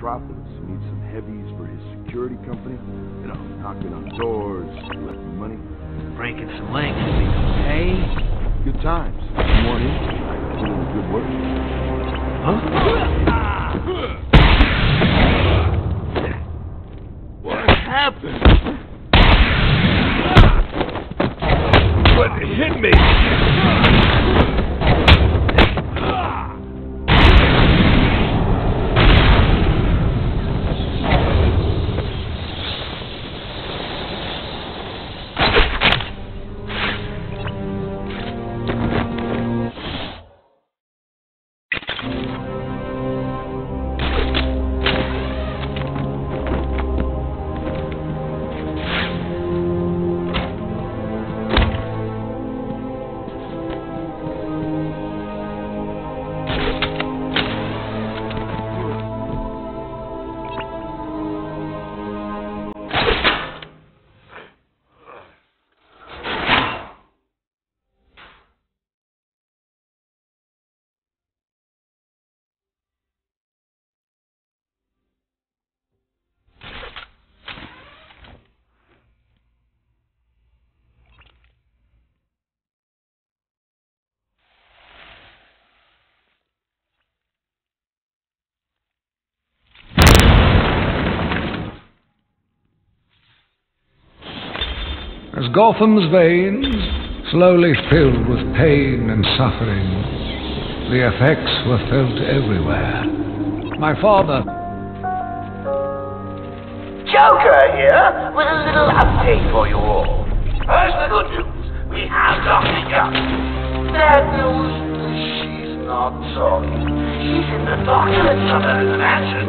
Metropolis needs some heavies for his security company. You know, knocking on doors, collecting money. Breaking some legs, hey? Good times. Good morning. Doing good work. Huh? What happened? What hit me? As Gotham's veins slowly filled with pain and suffering, the effects were felt everywhere. My father... Joker here with a little update for you all. First, the good news. We have Dr. Young. Bad news, she's not talking. She's in the doctor and somewhere in the mansion.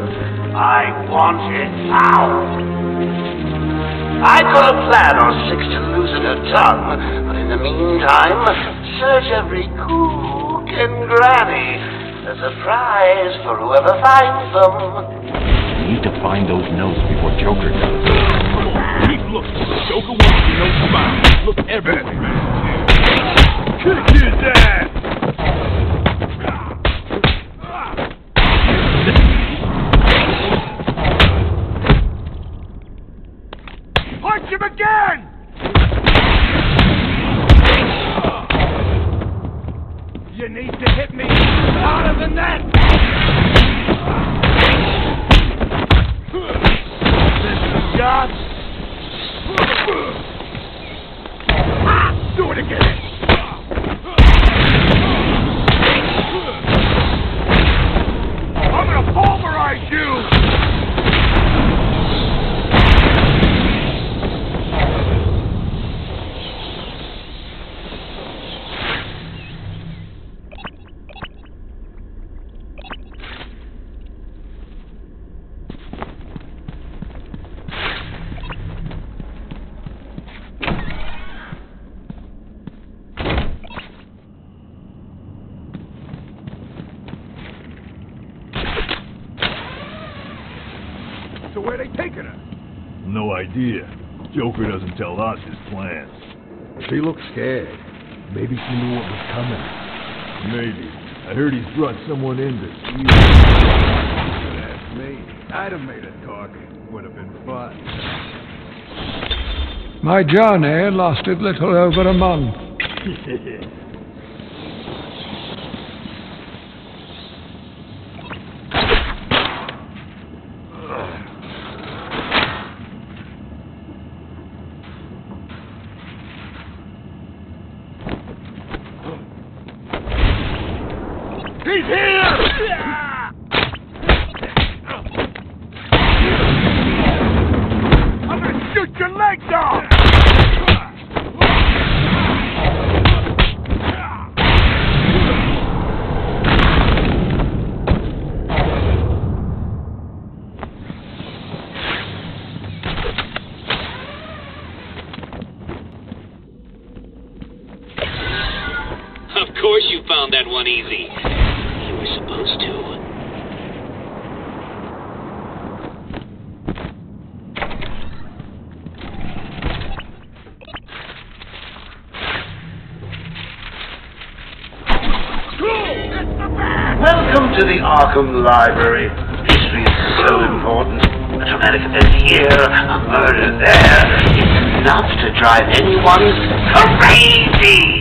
I want it now. I've got a plan on Six to loosen her tongue, but in the meantime, search every cook and granny. There's a prize for whoever finds them. We need to find those notes before Joker does. Keep looking. Joker wants the notes found. Look everywhere. Kick his ass! Him again! You need to hit me harder than that! This is God. Do it again! Idea. Joker doesn't tell us his plans. She looks scared. Maybe she knew what was coming. Maybe. I heard he's brought someone in to see. That's me. I'd have made a talk. Would have been fun. My journey lasted little over a month. Welcome to the Arkham Library. History is so is here, a murder there. It's enough to drive anyone crazy!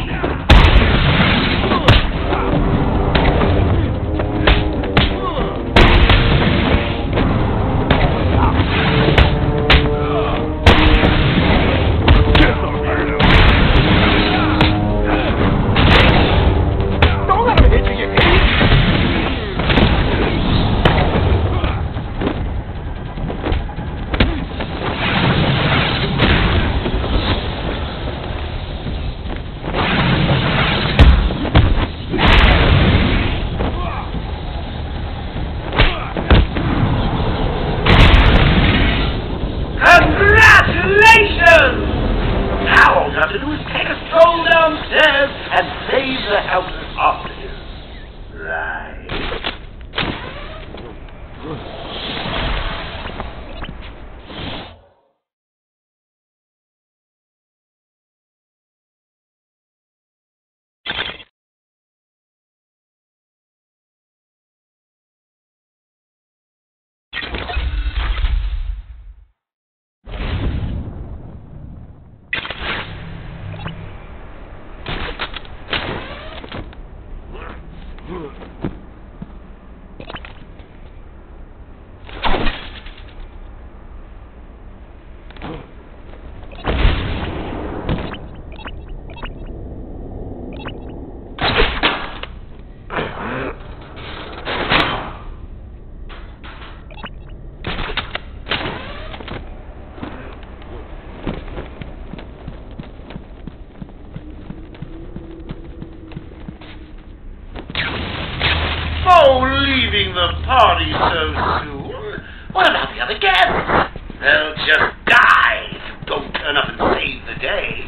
Party so soon? What about the other guests? They'll just die if you don't turn up and save the day.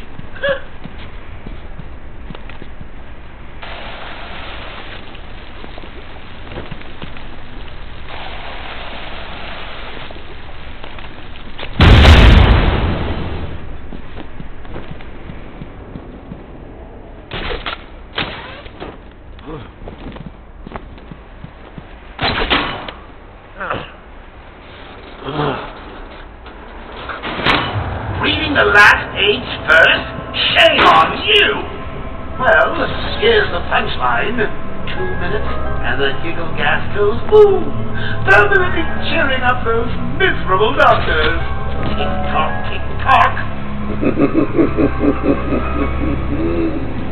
Punchline, 2 minutes, and the giggle gas goes boom, permanently cheering up those miserable doctors. Tick-tock, tick-tock.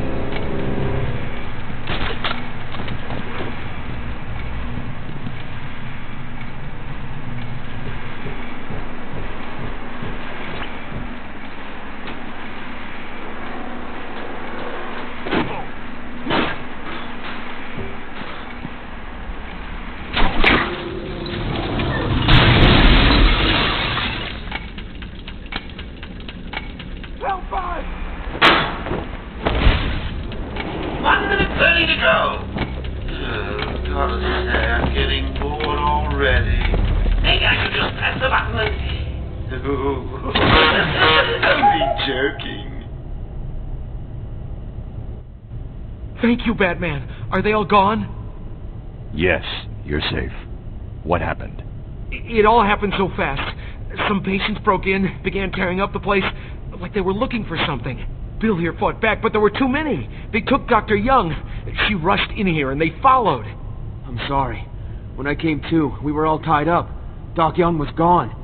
Thank you, Batman. Are they all gone? Yes, you're safe. What happened? It all happened so fast. Some patients broke in, began tearing up the place like they were looking for something. Bill here fought back, but there were too many. They took Dr. Young. She rushed in here, and they followed. I'm sorry. When I came to, we were all tied up. Doc Young was gone.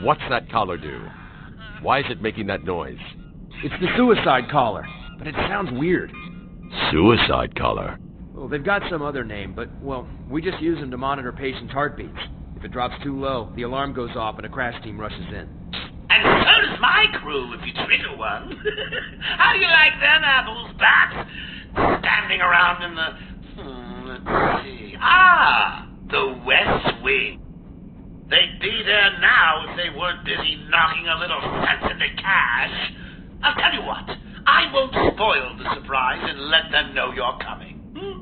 What's that collar do? Why is it making that noise? It's the suicide collar, but it sounds weird. Suicide collar? Well, they've got some other name, but, well, we just use them to monitor patients' heartbeats. If it drops too low, the alarm goes off and a crash team rushes in. And so does my crew if you trigger one. How do you like them apples, Bat? Standing around in the... let's see. Ah! The West Wing. They'd be there now if they weren't busy knocking a little sense into cash. I'll tell you what, I won't spoil the surprise and let them know you're coming. Hmm?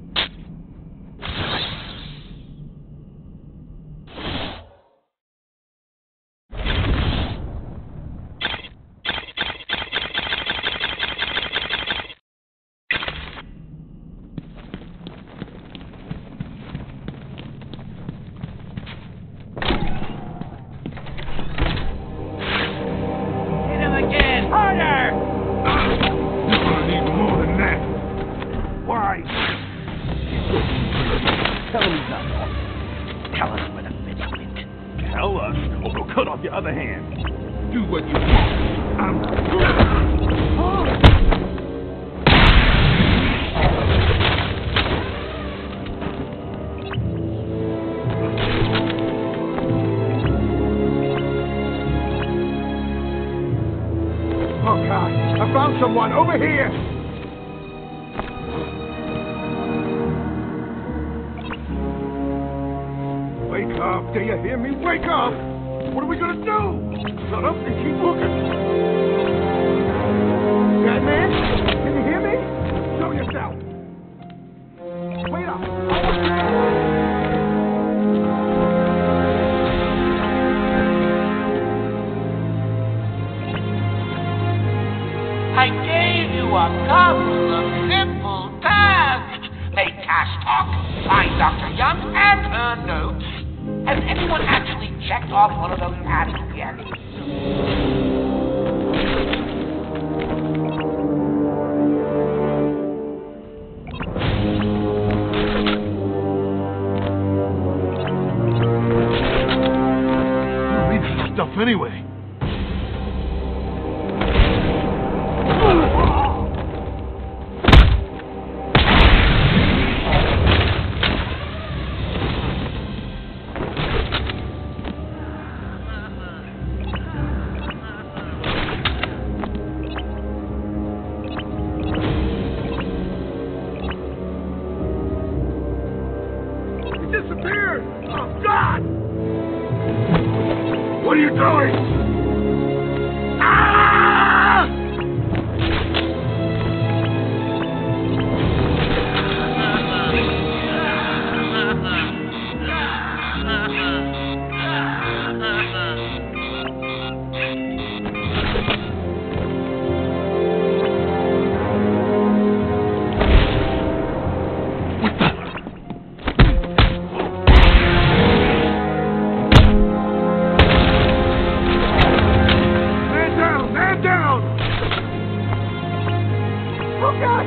Oh God!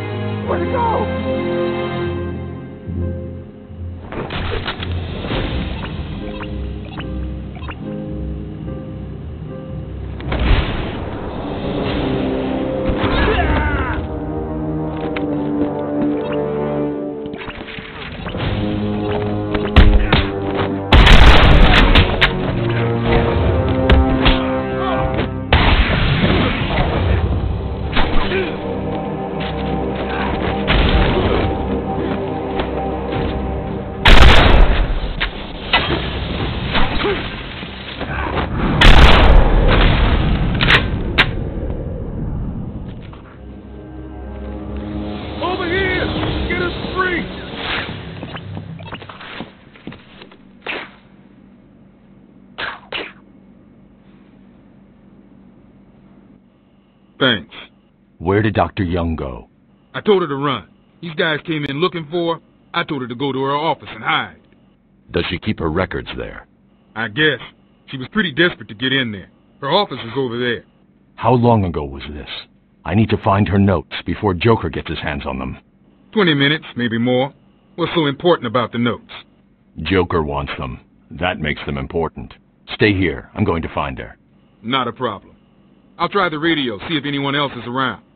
Where'd it go? Thanks. Where did Dr. Young go? I told her to run. These guys came in looking for her. I told her to go to her office and hide. Does she keep her records there? I guess. She was pretty desperate to get in there. Her office is over there. How long ago was this? I need to find her notes before Joker gets his hands on them. 20 minutes, maybe more. What's so important about the notes? Joker wants them. That makes them important. Stay here. I'm going to find her. Not a problem. I'll try the radio, see if anyone else is around.